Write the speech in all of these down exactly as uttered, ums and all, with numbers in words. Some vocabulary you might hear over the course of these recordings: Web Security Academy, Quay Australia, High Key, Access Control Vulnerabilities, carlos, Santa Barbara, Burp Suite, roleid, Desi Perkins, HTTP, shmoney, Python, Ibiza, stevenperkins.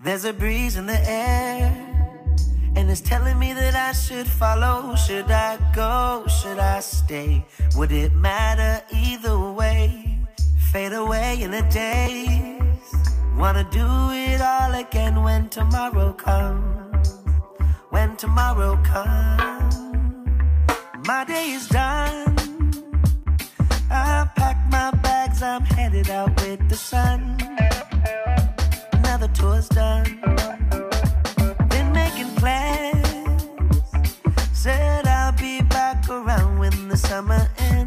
There's a breeze in the air, and it's telling me that I should follow. Should I go? Should I stay? Would it matter either way? Fade away in the days. Wanna do it all again when tomorrow comes. When tomorrow comes. My day is done. I pack my bags, I'm headed out with the sun. Now the tour's done. Been making plans. Said I'll be back around when the summer ends.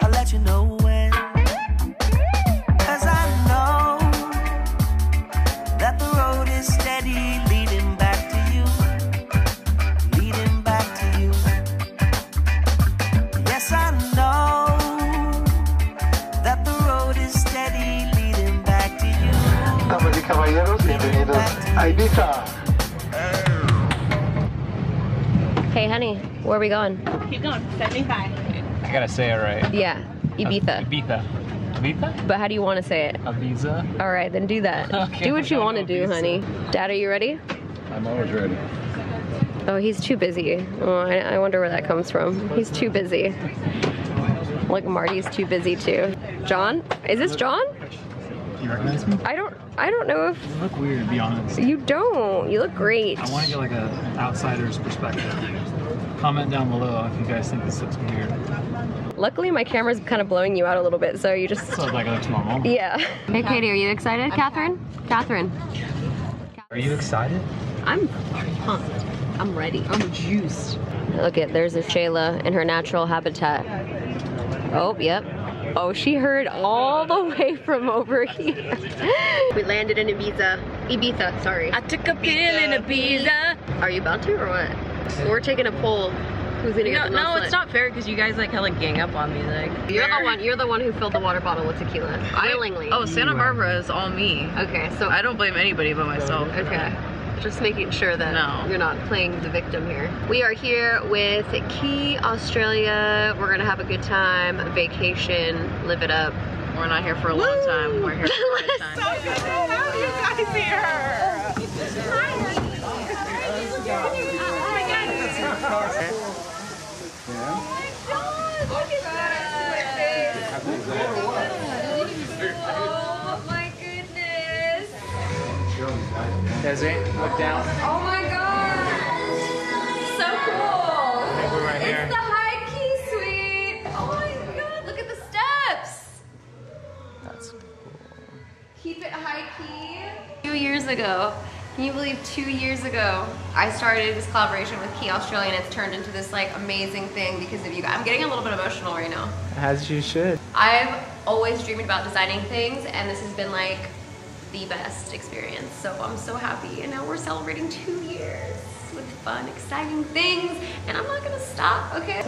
I'll let you know when. Cause I know that the road is steady leading back to you. Leading back to you. Yes, I know that the road is steady leading. Damas y caballeros, bienvenidos a Ibiza. Hey, honey, where are we going? Keep going, seventy-five. I gotta say it right. Yeah, Ibiza. Ibiza. Ibiza? But how do you want to say it? Ibiza. All right, then do that. Okay, do what you want to do, honey. Dad, are you ready? I'm always ready. Oh, he's too busy. Oh, I, I wonder where that comes from. He's too busy. Look, Marty's too busy too. John? Is this John? You recognize me? I don't. I don't know if. You look weird, to be honest. You don't. You look great. I want to get like a, an outsider's perspective. Comment down below if you guys think this looks weird. Luckily, my camera's kind of blowing you out a little bit, so you just. So like it looks normal. Yeah. Hey, Katie, are you excited, Catherine? Catherine. Are you excited? I'm pumped. I'm ready. I'm juiced. Look at there's a Shayla in her natural habitat. Oh, yep. Oh, she heard all the way from over here. We landed in Ibiza. Ibiza, sorry. I took a pill in Ibiza. Are you about to or what? We're taking a poll. Who's gonna get the most? No, it's not fair because you guys like hella gang up on me. Like you're the one. You're the one who filled the water bottle with tequila. Willingly. Oh, Santa Barbara is all me. Okay, so I don't blame anybody but myself. Okay. Just making sure that no. You're not playing the victim here. We are here with Quay Australia. We're gonna have a good time, vacation, live it up. We're not here for a Woo! long time. We're here for a long time. So good to have you guys here. Hi. Oh my God! Oh my God! Look at that! Oh my goodness! That's it. Look down. Oh my God! So cool! Okay, we're right here. It's the High Key suite! Oh my God, look at the steps! That's cool. Keep it High Key. Two years ago, can you believe two years ago, I started this collaboration with Quay Australia and it's turned into this like amazing thing because of you guys. I'm getting a little bit emotional right now. As you should. I've always dreamed about designing things and this has been like the best experience, so I'm so happy and now we're celebrating two years with fun, exciting things and I'm not gonna stop, okay?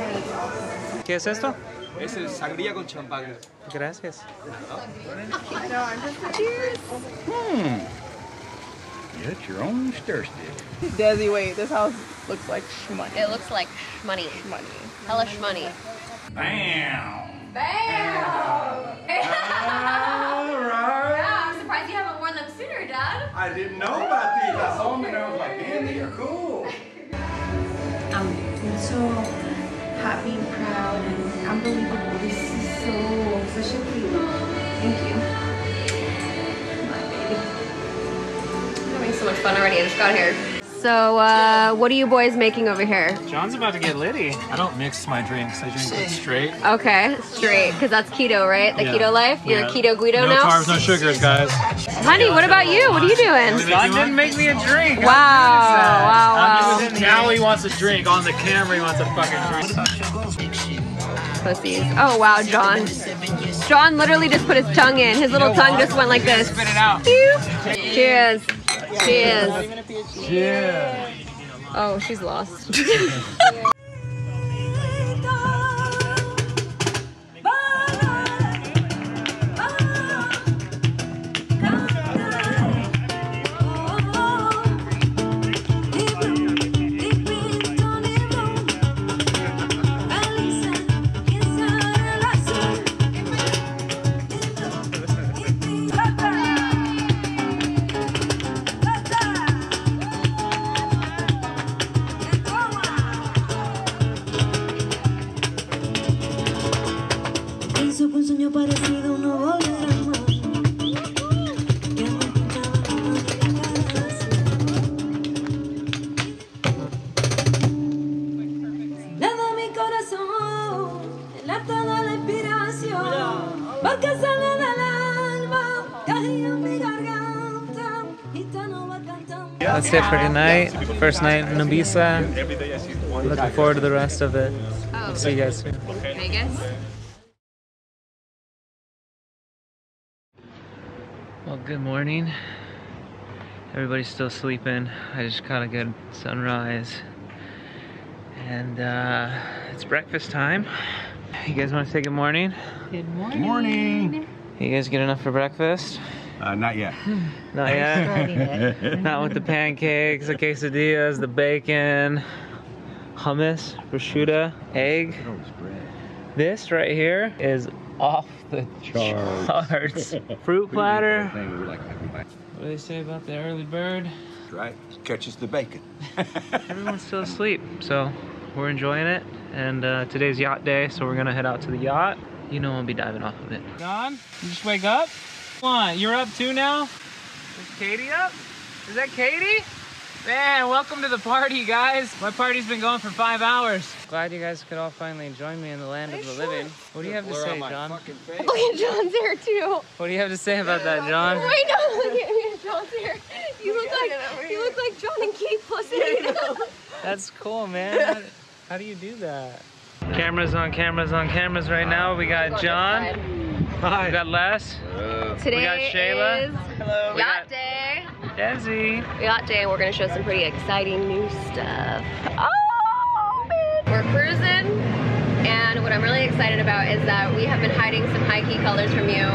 ¿Qué es esto? This is sangría con champán. Gracias. Okay. No, I'm just cheers! Hmm. Get your own stir stick. Desi, wait, this house looks like shmoney. It looks like shmoney. Shmoney. Hella shmoney. Bam! Bam! I didn't know about these. I saw them and I was like, damn, these are cool. I'm so happy and proud and unbelievable. This is so, such a dream. Thank you. My baby. I'm having so much fun already. I just got here. So, uh, what are you boys making over here? John's about to get litty. I don't mix my drinks. I drink it straight. Okay, straight, because that's keto, right? The yeah. keto life? You're yeah. a keto Guido no now? No carbs, no sugars, guys. Honey, what about you? What are you doing? John didn't make me a drink. Wow, wow, wow. I'm now he wants a drink. On the camera, he wants a fucking drink. Pussies. Oh, wow, John. John literally just put his tongue in. His little tongue just went like this. Spit it out. Cheers. Cheers. Cheers. Oh, she's lost. That's it for tonight. First night in Ibiza. Looking forward to the rest of it. Oh, see you guys soon. Vegas? Well, good morning. Everybody's still sleeping. I just caught a good sunrise. And uh, it's breakfast time. You guys want to say good morning? Good morning. Good morning. You guys get enough for breakfast? Uh, not yet. Not yet? Not with the pancakes, the quesadillas, the bacon, hummus, prosciutto, egg. This right here is off the charts. Fruit platter. What do they say about the early bird? Right, catches the bacon. Everyone's still asleep, so we're enjoying it. And uh, today's yacht day, so we're gonna head out to the yacht. You know I'll be diving off of it. John, you just wake up? Come on, you're up too now? Is Katie up? Is that Katie? Man, welcome to the party, guys. My party's been going for five hours. Glad you guys could all finally join me in the land I of the sure. living. What do you have to say, John? Look at John's hair too. What do you have to say about that, John? Right now, look at me, John's hair. You look like you look like John and Kate plus eight. That's cool, man. How, how do you do that? Cameras on cameras on cameras right now. We got John. Hi. We got Les. Hello. Today we got Shayla. Is Hello. Yacht day. Desi. Yacht day. We're gonna show some pretty exciting new stuff. Oh, man. We're cruising, and what I'm really excited about is that we have been hiding some High Key colors from you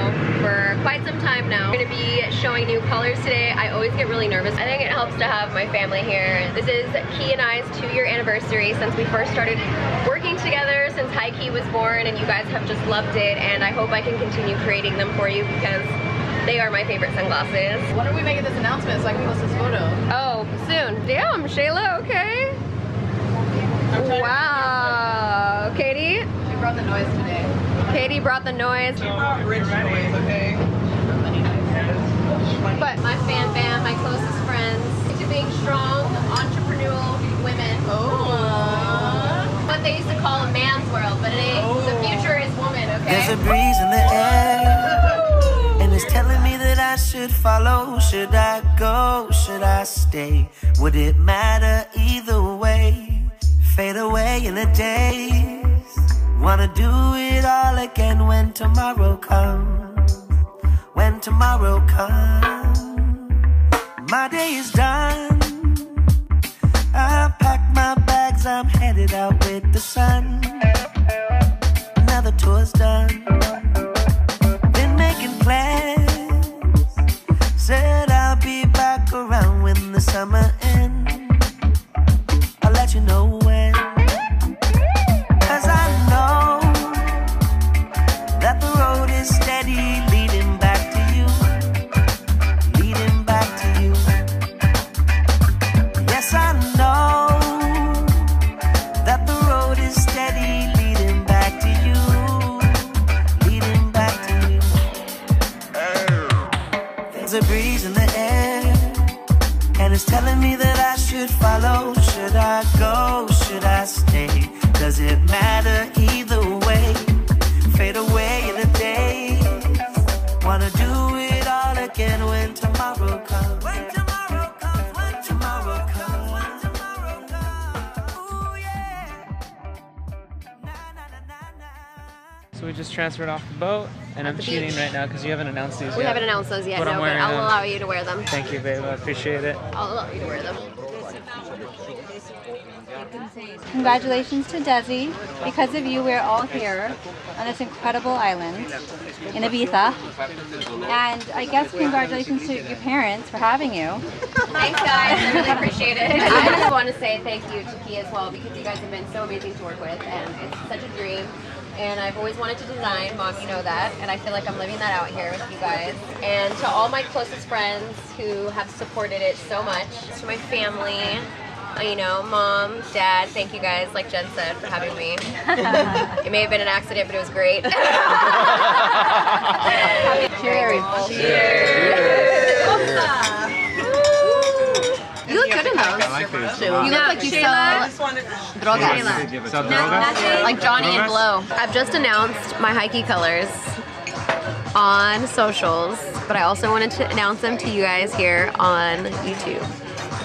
for quite some time now. We're gonna be showing new colors today. I always get really nervous. I think it helps to have my family here. This is Key and I's two-year anniversary since we first started working together, since High Key was born, and you guys have just loved it, and I hope I can continue creating them for you because they are my favorite sunglasses. When are we making this announcement so I can post this photo? Oh, soon. Damn, Shayla, okay. Wow. Katie? She brought the noise today. Katie brought the noise. She brought rich noise, okay? But my fan band, my closest friends, to being strong, entrepreneurial women. Oh. What they used to call a man's world, but it ain't. Oh. The future is woman, okay? There's a breeze in the air, and it's telling me that I should follow. Should I go? Should I stay? Would it matter either way? Fade away in the days. Wanna do it all again when tomorrow comes. When tomorrow comes. My day is done. I pack my bags, I'm headed out with the sun. Now the tour's done. Been making plans. Said I'll be back around when the summer ends. I'll let you know when. Transferred off the boat, and I'm cheating right now because you haven't announced these yet. We haven't announced those yet, no, but I'll allow you to wear them. Thank you, babe. I appreciate it. I'll allow you to wear them. Congratulations to Desi. Because of you, we're all here on this incredible island in Ibiza. And I guess congratulations to your parents for having you. Thanks, guys. I really appreciate it. I just want to say thank you to Key as well because you guys have been so amazing to work with, and it's such a dream. And I've always wanted to design, Mom, you know that, and I feel like I'm living that out here with you guys. And to all my closest friends who have supported it so much, to my family, you know, Mom, Dad, thank you guys, like Jen said, for having me. It may have been an accident, but it was great. Cheers. Cheers. Cheers. Cheers. You look good in those. You look like you Shayla. sell droga. So, droga? Like Johnny and Blow. I've just announced my High Key colors on socials, but I also wanted to announce them to you guys here on YouTube.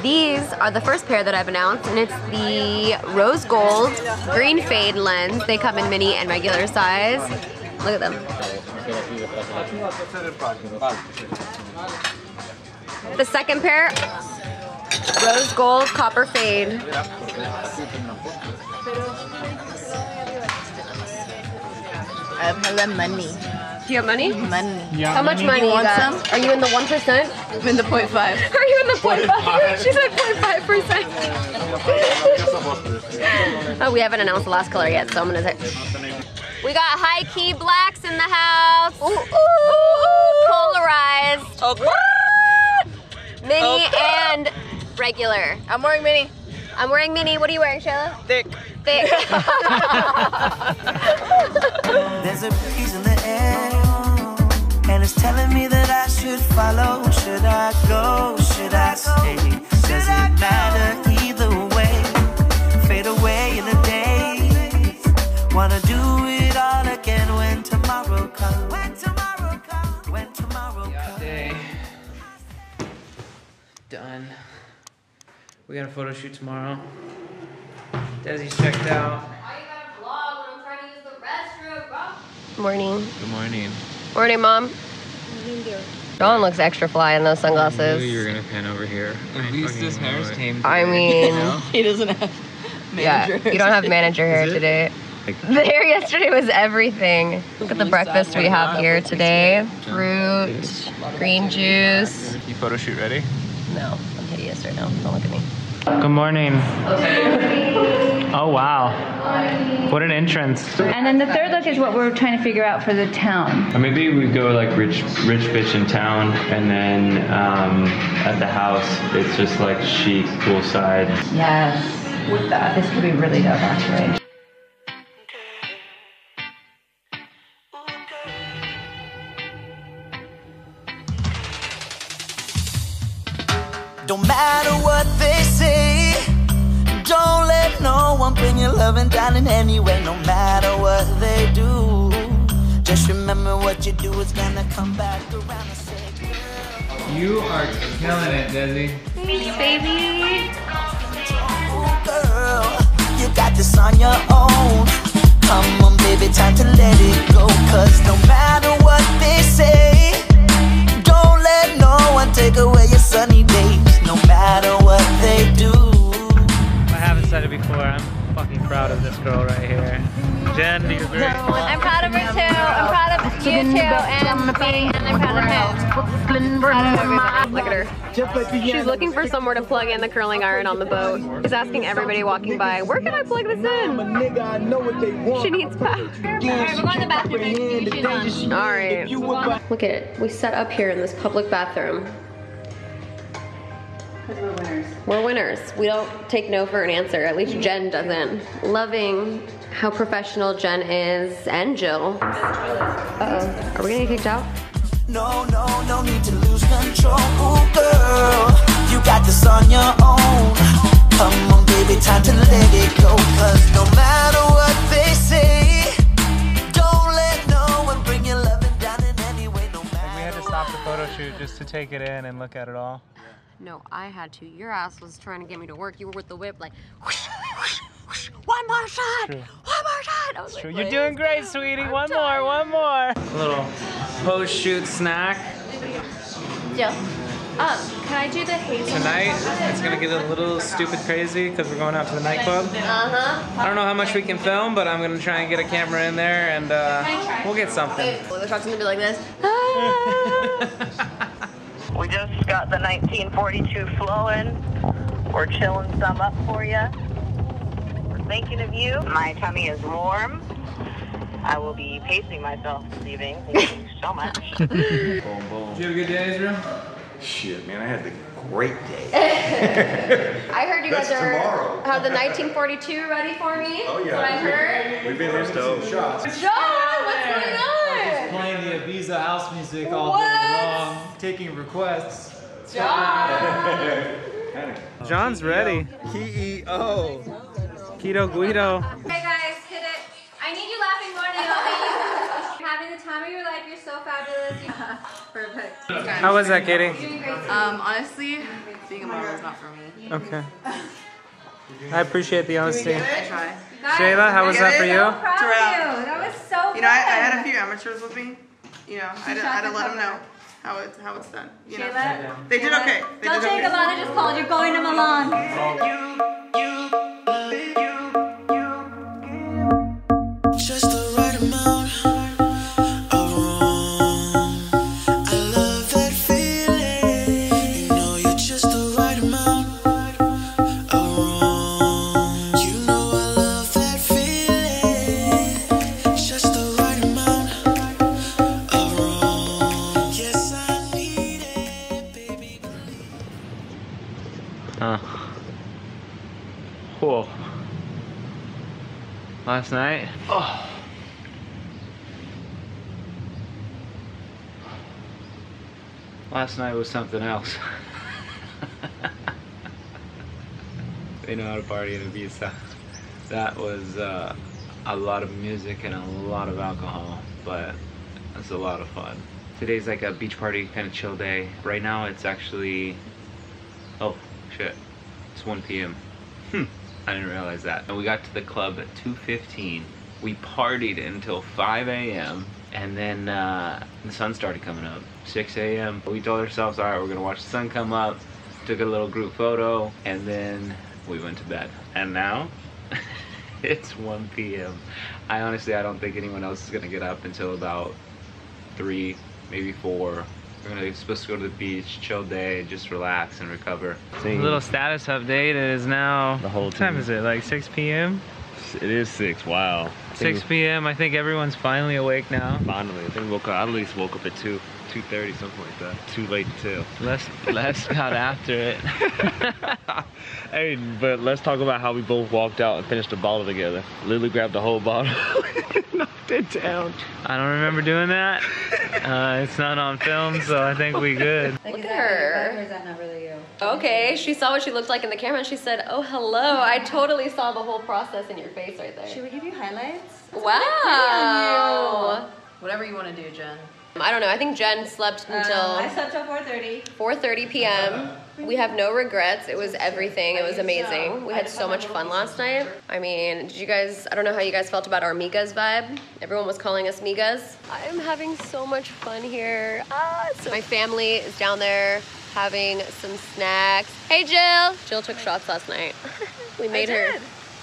These are the first pair that I've announced, and it's the rose gold green fade lens. They come in mini and regular size. Look at them. The second pair, rose gold copper fade. I have money. Do you have money? Money. Yeah, how much money, money you want some? Are you in the one percent? I'm in the point five. Are you in the point five? She said point five percent. Oh, we haven't announced the last color yet, so I'm gonna say. We got high key blacks in the house. Ooh, ooh, ooh. Polarized. Okay. Mini okay. and regular. I'm wearing mini. I'm wearing mini. What are you wearing, Shayla? Thick. Thick. There's a breeze in the air, and it's telling me that I should follow. Should I go? Should I stay? Does it matter either way? Fade away in a day. Wanna do it all again when tomorrow comes. When tomorrow comes. When tomorrow comes. Day. Done. We got a photo shoot tomorrow. Desi's checked out. Why you gotta vlog when I'm trying to use the restroom, bro? Morning. Good morning. Morning, Mom. Dawn looks extra fly in those sunglasses. I knew you were gonna pan over here. At least his hair's tamed. I mean, he doesn't have manager. Yeah, you don't have manager hair today. Like, the hair yesterday was everything. Look at the breakfast we have here today: fruit, green juice. You photo shoot ready? No, I'm hideous right now. Don't look at me. Good morning. Oh wow. What an entrance. And then the third look is what we're trying to figure out for the town. Or maybe we go like rich rich bitch in town, and then um, at the house it's just like chic, poolside. Yes. With that, this could be really dope actually. Don't matter what they say, don't let no one bring your love and down in any way. No matter what they do, just remember what you do is gonna come back around and say, girl. You are killing it, Desi. Thanks, baby. Girl, you got this on your own. Come on, baby, time to let it go. Cause no matter what they say, don't let no one take away your sunny days. No matter what they do. I haven't said it before, I'm fucking proud of this girl right here. Jen, do you agree? I'm proud of her too. I'm proud of you too, and me, and I'm proud of him. Proud of everybody. Look at her. She's looking for somewhere to plug in the curling iron on the boat. She's asking everybody walking by, where can I plug this in? She needs power. Alright, we're going to the bathroom. Alright. Look at it. We set up here in this public bathroom. We're winners. We're winners. We don't take no for an answer. At least Jen doesn't. Loving how professional Jen is, and Jill. Uh-oh. Are we gonna get kicked out? No, no, no need to lose control, girl. You got this on your own. Come on, baby, time to let it go. Cause no matter what they say, don't let no one bring your love down in any way. No matter. Like we had to stop the photo shoot just to take it in and look at it all. No, I had to. Your ass was trying to get me to work. You were with the whip, like, whoosh, whoosh, whoosh, one more shot, one more shot. I was like, you're doing great, sweetie. I'm one tired. more, one more. A little post-shoot snack. Yeah. Um, can I do the hazing? Tonight, it's gonna get a little stupid crazy because we're going out to the nightclub. Uh-huh. I don't know how much we can film, but I'm gonna try and get a camera in there, and uh, we'll get something. The shot's gonna be like this. Ah. We just got the nineteen forty-two flowing. We're chilling some up for you. We're thinking of you. My tummy is warm. I will be pacing myself this evening. Thank you so much. Boom, boom. Did you have a good day, Israel? Shit, man, I had the great day. I heard you guys That's are tomorrow. How the nineteen forty-two ready for me? Oh yeah. What I heard. We've been here still. Shots. John, what's going on? Just playing the Ibiza house music all what? day long. Taking requests. John. John's ready. K E O. Keto Guido. Hey guys, hit it. I need you laughing more than you. You're having the time of your life. You're so fabulous. You Perfect. How was that, Katie? Um, honestly, being a model is not for me. Okay. I appreciate the honesty. I try. Shayla, how was that for you? I'm so proud of you. That was so fun. You know, I, I had a few amateurs with me. You know, I had to let them know how it's how it's done. You know, they did okay. They did okay. Don't take a lot. I just called. You're going to Milan. Cool. Last night. Oh. Last night was something else. They know how to party in Ibiza. That was uh, a lot of music and a lot of alcohol, but it's a lot of fun. Today's like a beach party kind of chill day. Right now it's actually, oh shit, it's one P M Hmm. I didn't realize that. And we got to the club at two fifteen. We partied until five A M and then uh, the sun started coming up. six A M We told ourselves, all right, we're gonna watch the sun come up. Took a little group photo, and then we went to bed. And now it's one P M I honestly, I don't think anyone else is gonna get up until about three, maybe four. We're gonna be supposed to go to the beach, chill day, just relax and recover. See. Little status update. It is now. The whole time is it? Like six P M It is six. Wow. six P M I think everyone's finally awake now. Finally, I think woke up. I at least woke up at two, two thirty, something like that. Too late to tell. Less, less got after it. Hey, but let's talk about how we both walked out and finished the bottle together. Lily grabbed the whole bottle. Knocked it down. I don't remember doing that. Uh, it's not on film, so I think we good. Like, look at her. Or is that not really you? Okay, she saw what she looked like in the camera and she said, oh, hello. I totally saw the whole process in your face right there. Should we give you highlights? That's wow. You. Whatever you want to do, Jen. I don't know. I think Jen slept until... Uh, I slept till four thirty. four thirty P M Uh, we have no regrets. It was everything. It was amazing. We had so much fun last night. I mean, did you guys... I don't know how you guys felt about our migas vibe. Everyone was calling us migas. I'm having so much fun here. Ah, so my family is down there having some snacks. Hey, Jill. Jill took shots last night. We made her.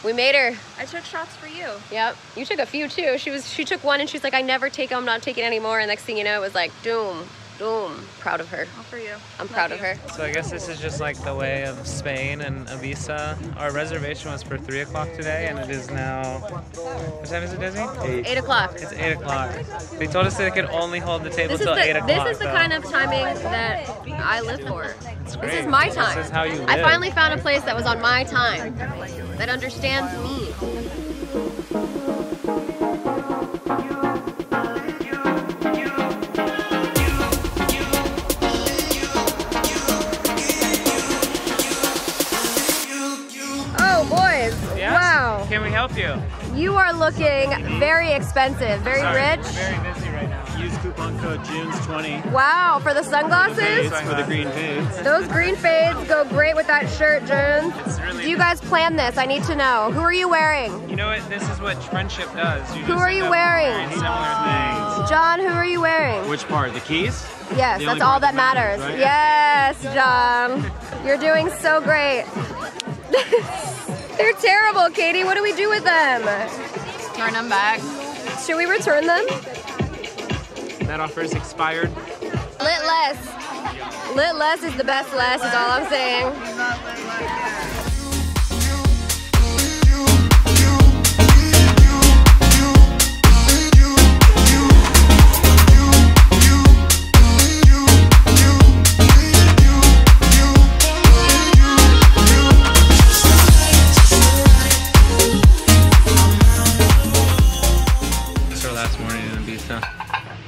We made her. I took shots for you. Yep. You took a few too. She was she took one and she's like, I never take them, I'm not taking any more. And next thing you know, it was like, doom, doom. Proud of her. All for you. I'm Love proud you. of her. So I guess this is just like the way of Spain and Ibiza. Our reservation was for three o'clock today and it is now, what time is it, Disney? Eight, eight o'clock. It's eight o'clock. They told us that they could only hold the table till eight o'clock. This is the kind of timing that I live for. This is my time. This is how you live. I finally found a place that was on my time. That understands me. Oh, boys. Yes? Wow. Can we help you? You are looking very expensive, very Sorry, rich. Very busy right now. Use coupon code June's twenty. Wow, for the sunglasses? For the, fades, for the green fades. Those green fades go great with that shirt, June. Really Do you nice. guys plan this? I need to know. Who are you wearing? You know what? This is what friendship does. You who are you wearing? wearing similar things. John, who are you wearing? Which part? The keys? Yes, the that's all that matters. matters right? Yes, John. You're doing so great. They're terrible, Katie. What do we do with them? Turn them back. Should we return them? That offer's expired. Lit less. Lit less is the best less, is all I'm saying. It's our last morning in Ibiza.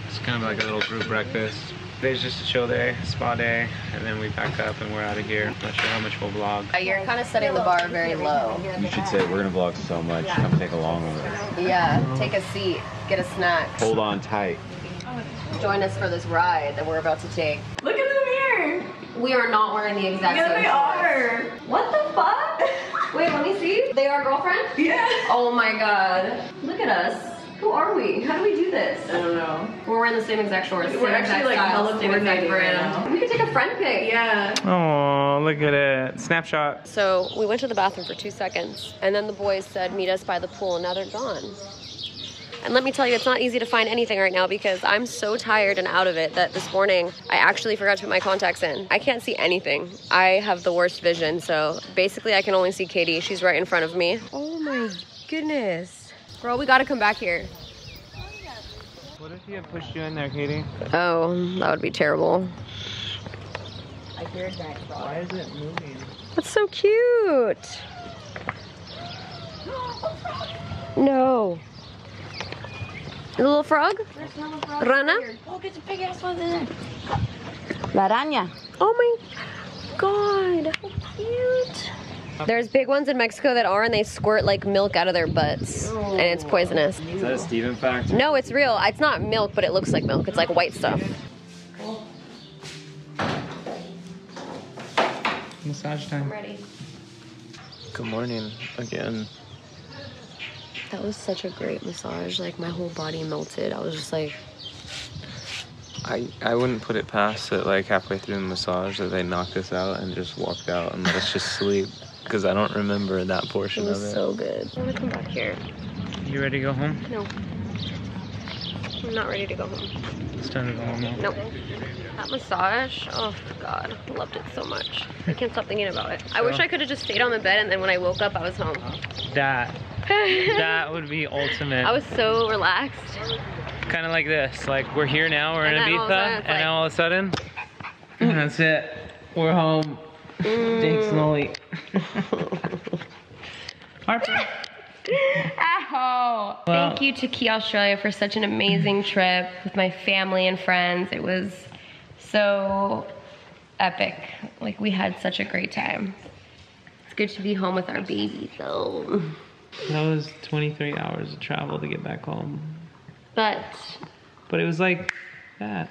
It's kind of like a little group breakfast. Today's just a chill day, spa day, and then we pack up and we're out of here. Not sure how much we'll vlog. You're kind of setting the bar very low. You should say we're gonna vlog so much. I'm gonna take a long one. Yeah, take a seat, get a snack. Hold on tight. Join us for this ride that we're about to take. Look in the mirror. We are not wearing the exact yeah, same. Yeah, they are. What the fuck? Wait, let me see. They are girlfriend? Yeah. Oh my god. Look at us. Who are we? How do we do this? I don't know. We're wearing the same exact shorts. We're actually like hella coordinated right now. We could take a friend pic. Yeah. Oh, look at it. Snapshot. So we went to the bathroom for two seconds, and then the boys said, "Meet us by the pool," and now they're gone. And let me tell you, it's not easy to find anything right now because I'm so tired and out of it that this morning I actually forgot to put my contacts in. I can't see anything. I have the worst vision, so basically I can only see Katie. She's right in front of me. Oh my goodness. Girl, we gotta come back here. What if he had pushed you in there, Katie? Oh, that would be terrible. I hear that. Why is it moving? That's so cute. No. The little frog? There's no frog. Rana? Here. Oh, get the big ass one in there. La araña. Oh my god. How cute. There's big ones in Mexico that are, and they squirt like milk out of their butts. Ew. And it's poisonous. Is that a Steven fact? No, it's real. It's not milk, but it looks like milk. It's like white stuff. Cool. Massage time. I'm ready. Good morning again. That was such a great massage. Like, my whole body melted. I was just like... I, I wouldn't put it past that, like, halfway through the massage that they knocked us out and just walked out and let us just sleep. Because I don't remember that portion of it. It was so good. I want to come back here. You ready to go home? No. I'm not ready to go home. It's time to go home now. Nope. That massage, oh god, I loved it so much. I can't stop thinking about it. So, I wish I could have just stayed on the bed, and then when I woke up, I was home. That. That would be ultimate. I was so relaxed. Kind of like this, like we're here now, we're and in Ibiza, and like... now all of a sudden, that's it. We're home. Mm. Jinx and Loli. Harper. Ow. Well, thank you to Quay Australia for such an amazing trip with my family and friends. It was so epic. Like, we had such a great time. It's good to be home with our baby, so. That was twenty-three hours of travel to get back home. But. But it was like that.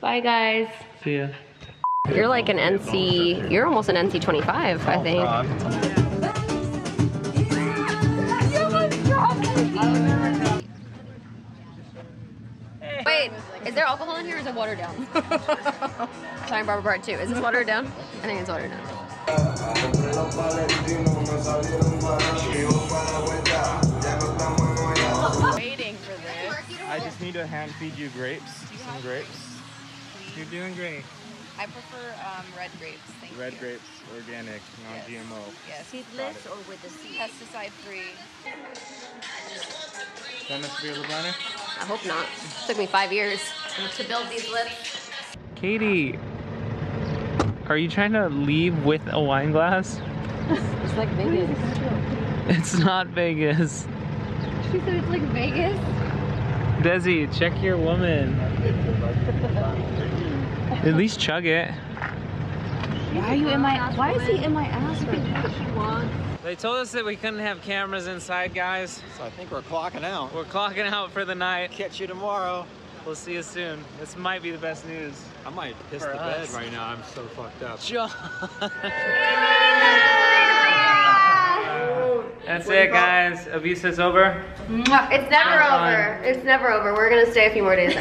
Bye, guys. See ya. You're like an N C, you're almost an N C twenty-five, I think. Wait, is there alcohol in here or is it watered down? Santa Barbara part two. Is this watered down? I think it's watered down. Waiting for this. I just need to hand feed you grapes. You some grapes. You're doing great. I prefer um, red grapes, thank you. Red grapes, organic, non-G M O. Yes. Seedless or with the seed? Pesticide-free. Is that meant to be a lip liner? I hope not. It took me five years to build these lips. Katie, are you trying to leave with a wine glass? It's like Vegas. It's not Vegas. She said it's like Vegas? Desi, check your woman. At least chug it. Why are you in my? Why is he in my ass right now? They told us that we couldn't have cameras inside, guys. So I think we're clocking out. We're clocking out for the night. Catch you tomorrow. We'll see you soon. This might be the best news. I might piss the bed right now. I'm so fucked up. John. That's it, guys. Ibiza's over. It's never over. It's never over. We're gonna stay a few more days.